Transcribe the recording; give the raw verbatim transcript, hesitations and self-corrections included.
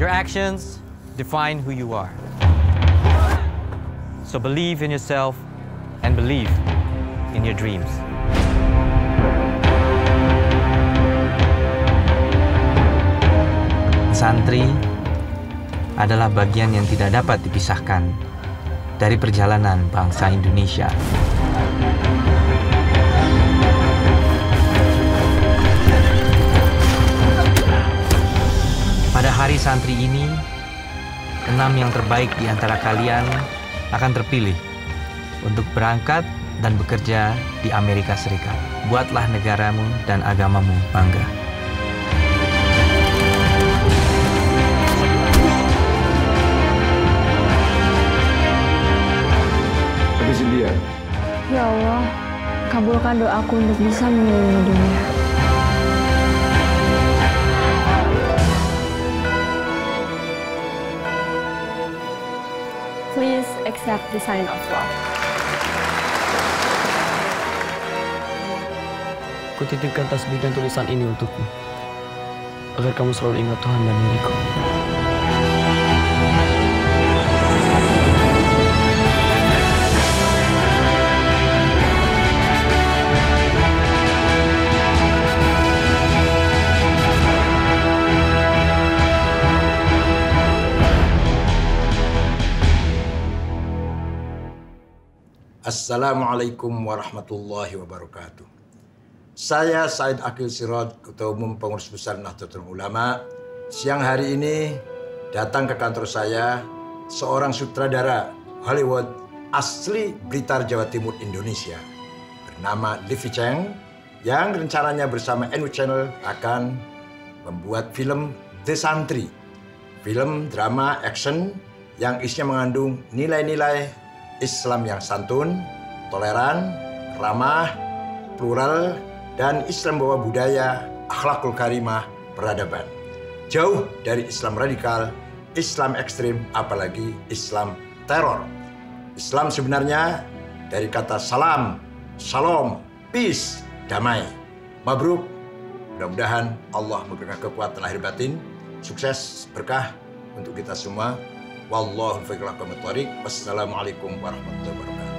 Your actions define who you are. So believe in yourself and believe in your dreams. Santri adalah bagian yang tidak dapat dipisahkan dari perjalanan bangsa Indonesia. Pada hari santri ini, enam yang terbaik di antara kalian akan terpilih untuk berangkat dan bekerja di Amerika Serikat. Buatlah negaramu dan agamamu bangga. India. Ya Allah, kabulkan doaku untuk bisa mengelilingi dunia. Please accept the sign of love. Kutitipkan tasbih dan tulisan ini untukmu, agar kamu selalu ingat Tuhan dan diriku. Assalamualaikum warahmatullahi wabarakatuh. Saya Said Akil Siraj, Ketua Umum Pengurus Besar Nahdlatul Ulama. Siang hari ini datang ke kantor saya seorang sutradara Hollywood asli Blitar, Jawa Timur, Indonesia, bernama Livi Zheng, yang rencananya bersama N W Channel akan membuat film The Santri, film drama action yang isinya mengandung nilai-nilai Islam yang santun, toleran, ramah, plural, dan Islam bawa budaya, akhlakul karimah, peradaban. Jauh dari Islam radikal, Islam ekstrim, apalagi Islam teror. Islam sebenarnya dari kata salam, shalom, peace, damai. Mabruk, mudah-mudahan Allah memberikan kekuatan lahir batin, sukses, berkah untuk kita semua. Wallahualam. Wassalamualaikum warahmatullahi wabarakatuh.